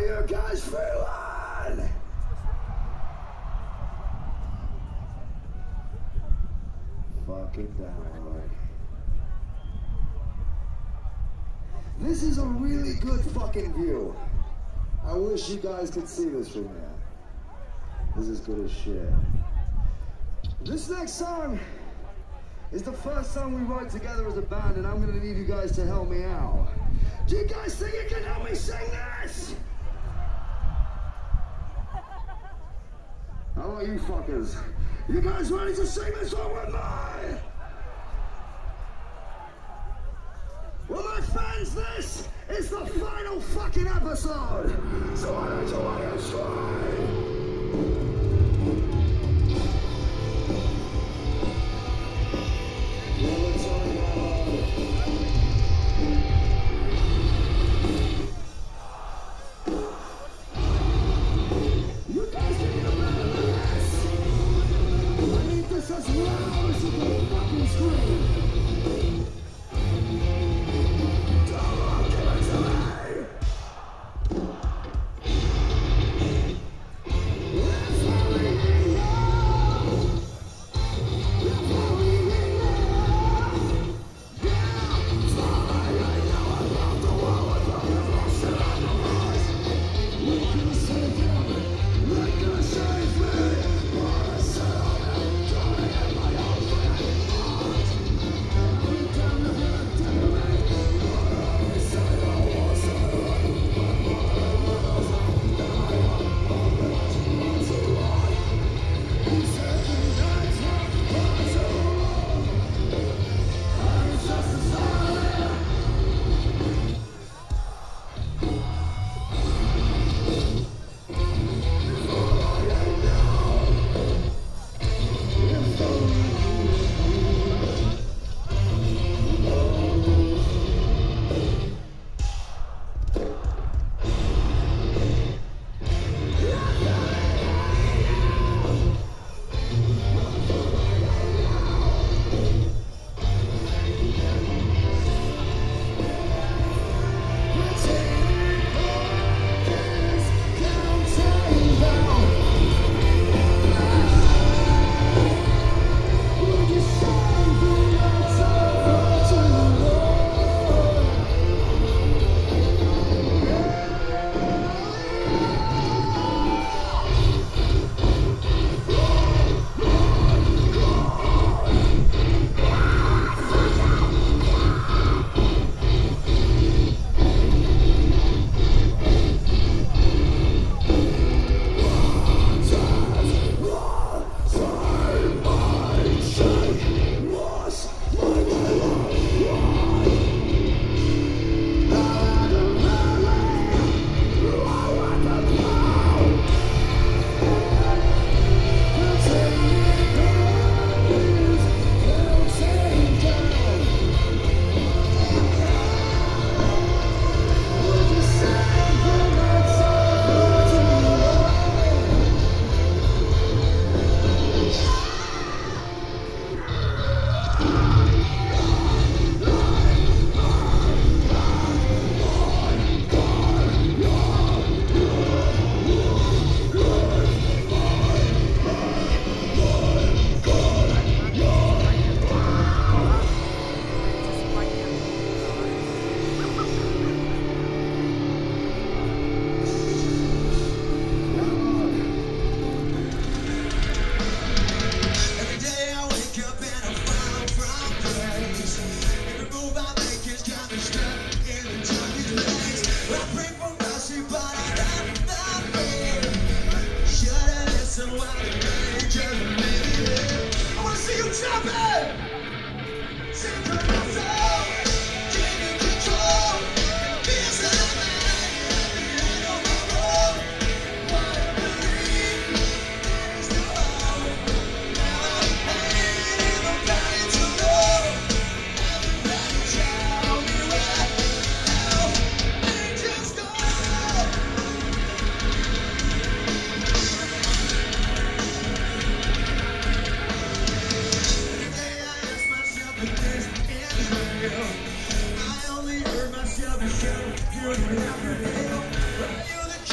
you guys feeling? Fucking down. This is a really good fucking view. I wish you guys could see this from here. This is good as shit. This next song is the first song we wrote together as a band, and I'm gonna need you guys to help me out. Do you guys think you can help me sing this? How about you fuckers? You guys ready to sing this song with me? Well, my fans, this is the final fucking episode. So I don't know why I'm strong. I only heard myself and show you never knew. But I knew that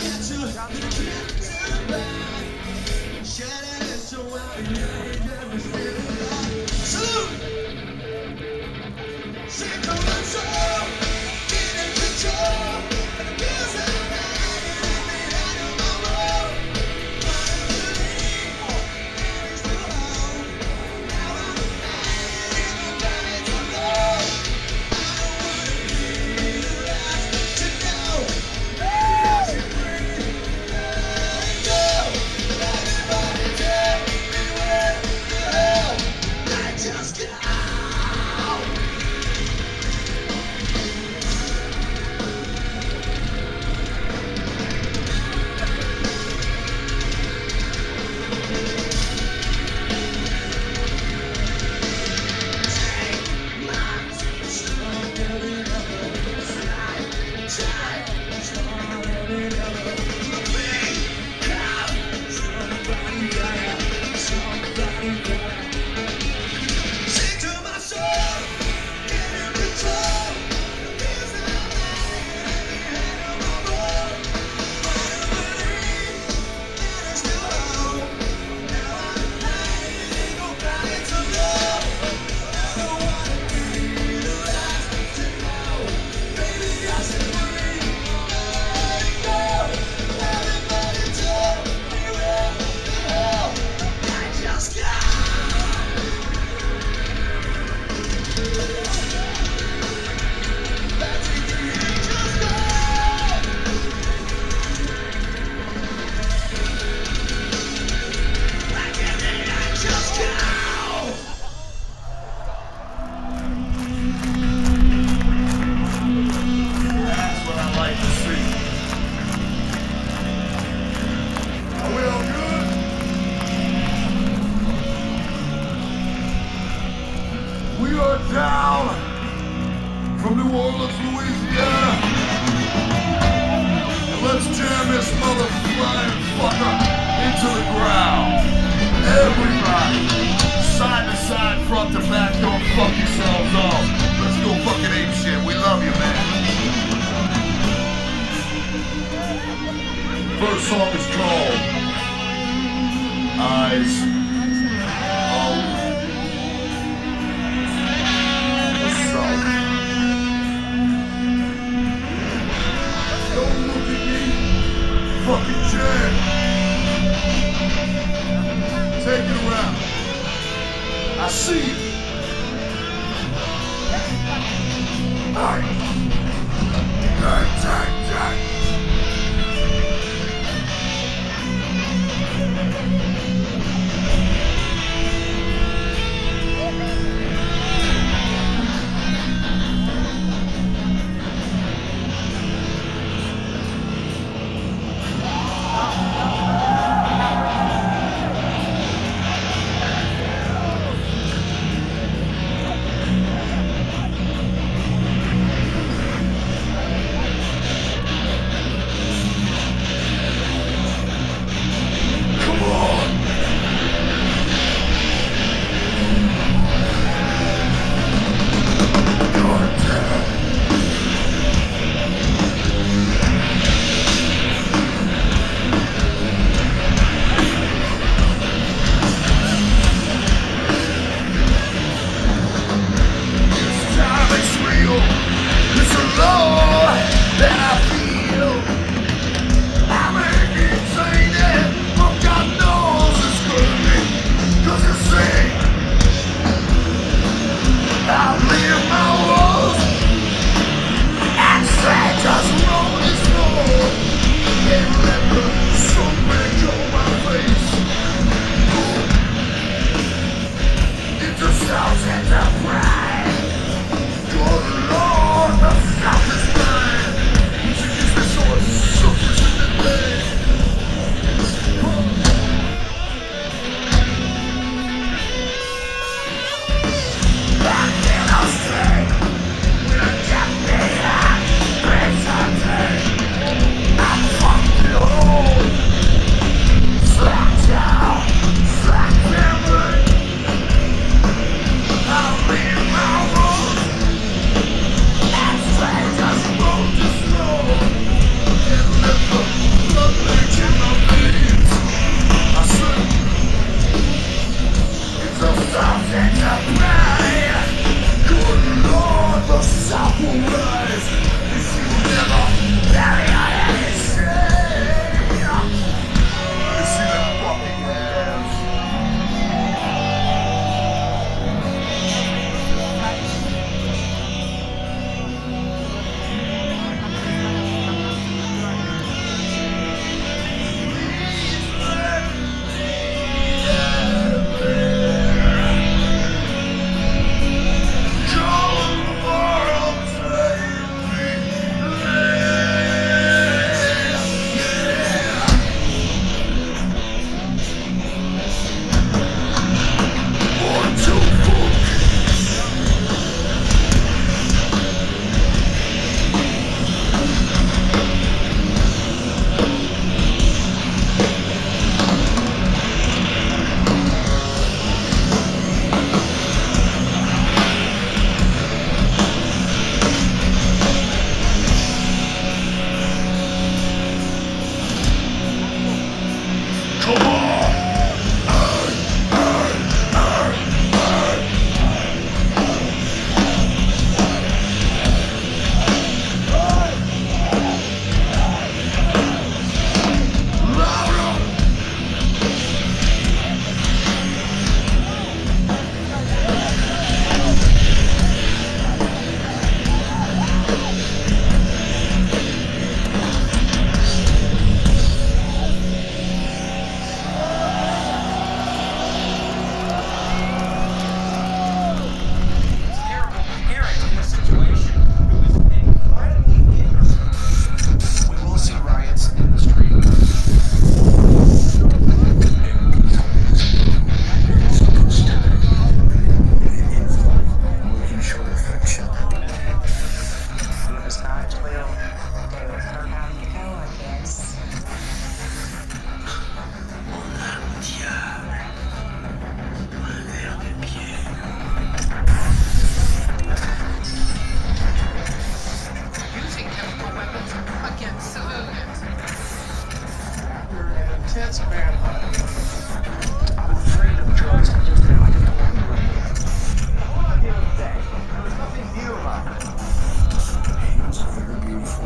intense manhunt. I was afraid of drugs and just didn't get away from it. All I did was say, there was nothing new about it. He was very beautiful.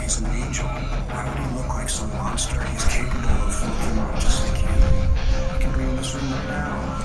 He's an angel. Why would he look like some monster? He's capable of fulfilling just like you. I can be in this room right now.